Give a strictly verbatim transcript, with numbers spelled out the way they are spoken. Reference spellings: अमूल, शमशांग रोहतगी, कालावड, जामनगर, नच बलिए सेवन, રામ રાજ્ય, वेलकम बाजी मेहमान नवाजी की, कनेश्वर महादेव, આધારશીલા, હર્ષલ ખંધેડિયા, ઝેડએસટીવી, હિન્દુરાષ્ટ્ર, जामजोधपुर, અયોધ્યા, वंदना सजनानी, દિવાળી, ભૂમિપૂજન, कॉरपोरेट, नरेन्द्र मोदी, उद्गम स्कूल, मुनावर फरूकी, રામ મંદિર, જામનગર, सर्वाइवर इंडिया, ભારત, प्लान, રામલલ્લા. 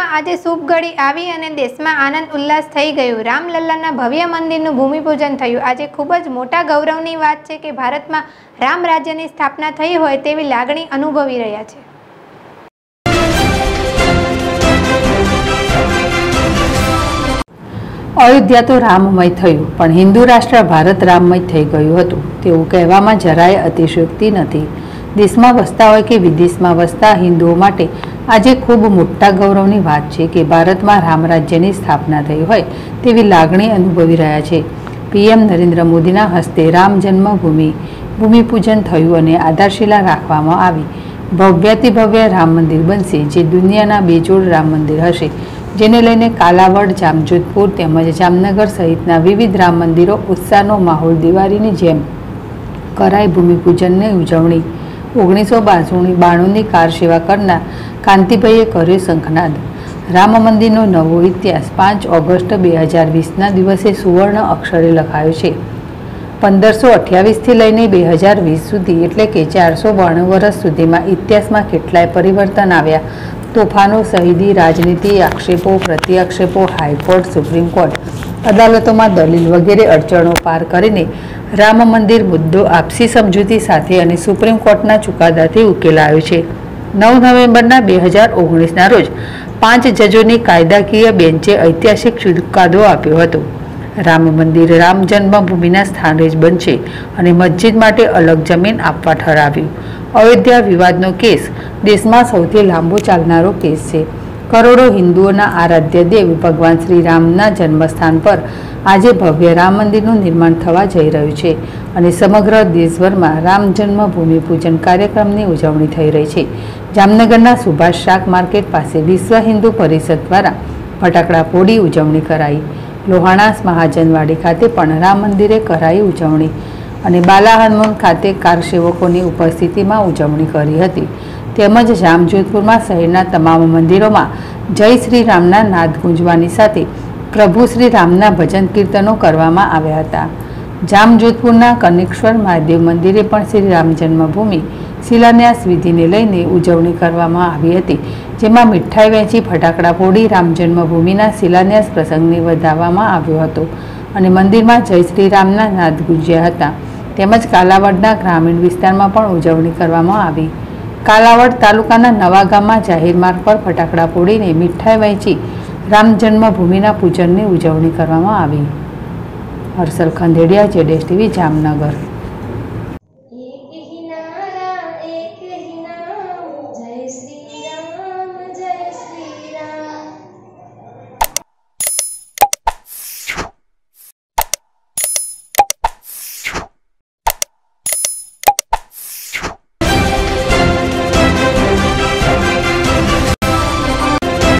आज सूप गड़ी आवी अने देश में आनंद उल्लास थई गयो। रामलल्लाना भव्य मंदिरनुं भूमिपूजन थयुं। आज खूब ज मोटा गौरवनी वात छे के भारत में राम राज्यनी स्थापना थई होय तेवी लागणी अनुभवी रह्या छे। अयोध्या तो राममय थयुं पण हिंदू राष्ट्र भारत राममय थई गयुं हतुं तेवुं कहेवामां जराय अतिशयोक्ति नथी। देश में वसता होय के विदेश में वसता हिंदुओं माटे आजे खूब मोटा गौरवनी बात है कि भारत में राम राज्यनी स्थापना थई होय तेवी लागणी अनुभवी रह्या छे। पीएम नरेन्द्र मोदीना हस्ते राम जन्मभूमि भूमिपूजन थयुं अने आधारशिला राखवामां आवी। भव्यातिभव्य राम मंदिर बनशे जे दुनियाना बेजोड़ राम मंदिर हशे, जेने लईने कालावड, जामजोधपुर तेमज जामनगर सहितना विविध राम मंदिरों उत्साहनो माहोल दिवाळीनी जेम कराय। भूमिपूजननी उजवणी ओगनीस सौ बाणुनी कार सेवा करना कांतिभाईए कर्यो शंखनाद। राम मंदिरनो नवो इतिहास पांच ऑगस्ट दो हज़ार बीस ना दिवसे सुवर्ण अक्षरे लखायो छे। पंदर सौ अठावीस थी लईने दो हज़ार बीस सुधी एटले के चार सौ बाणु वर्ष सुधीमां इतिहासमां केटलाय परिवर्तन आव्या। तोफानो, शहीदी, राजनीति, आक्षेपों, प्रतिआक्षेपों, हाईकोर्ट, सुप्रीम कोर्ट, अदालतों में दलील वगैरह अड़चणों पार करीने राम मंदिर मुद्दों आपसी समझूती साथे अने सुप्रीम कोर्टना चुकादाथी उकेलायो छे। नौ नवेम्बर दो हज़ार उन्नीस ना रोज पांच जजोनी कायदाकीय बेंचे ऐतिहासिक चुकादो आप्यो हतो। राम मंदिर राम जन्मभूमिना स्थाने ज बनशे अने मस्जिद माटे अलग जमीन आपवा ठराव्युं। अयोध्या विवादनो केस देश में सौथी लांबो चालनारो केस है। करोड़ों हिंदुओना आराध्य देव भगवान श्री रामना जन्मस्थान पर आजे भव्य राम मंदिरनु निर्माण थवा जई रह्युं छे अने समग्र देशभर में राम जन्मभूमि पूजन कार्यक्रमनी उजवणी थई रही है। जामनगरना सुभाष शाक मार्केट पास विश्व हिंदू परिषद द्वारा फटाकड़ा फोड़ी उजवणी कराई। लोहाणास महाजनवाड़ी खाते पण राम मंदिरे कराई उजवणी अने बाला हनुमान खाते कारसेवकोनी उपस्थितिमां उजवणी करी हती। तेमज जामजोधपुरमां शहेरना तमाम मंदिरोमां जय श्री रामना नाद गूंजवानी साथे प्रभु श्री रामना भजन कीर्तनो करवामां आव्या हता। जामजोधपुरना कनेश्वर महादेव मंदिरे पण श्री राम जन्मभूमि शिलान्यास विधिने लईने उजवणी करवामां आवी हती, जेमां मीठाई वहेंची फटाकड़ा फोड़ी राम जन्मभूमिना शिलान्यास प्रसंगने વધાવવામાં આવ્યો હતો અને મંદિરમાં જય શ્રી રામના નાદ ગુંજ્યા હતા। તેમજ કાલાવડના ગ્રામીણ વિસ્તારમાં પણ ઉજવણી કરવામાં આવી। કાલાવડ તાલુકાના નવાગામમાં જાહેર માર્ગ પર ફટાકડા ફોડીને મીઠાઈ વહેંચી રામ જન્મભૂમિના પૂજનની ઉજવણી કરવામાં આવી। હર્ષલ ખંધેડિયા, ઝેડએસટીવી, જામનગર।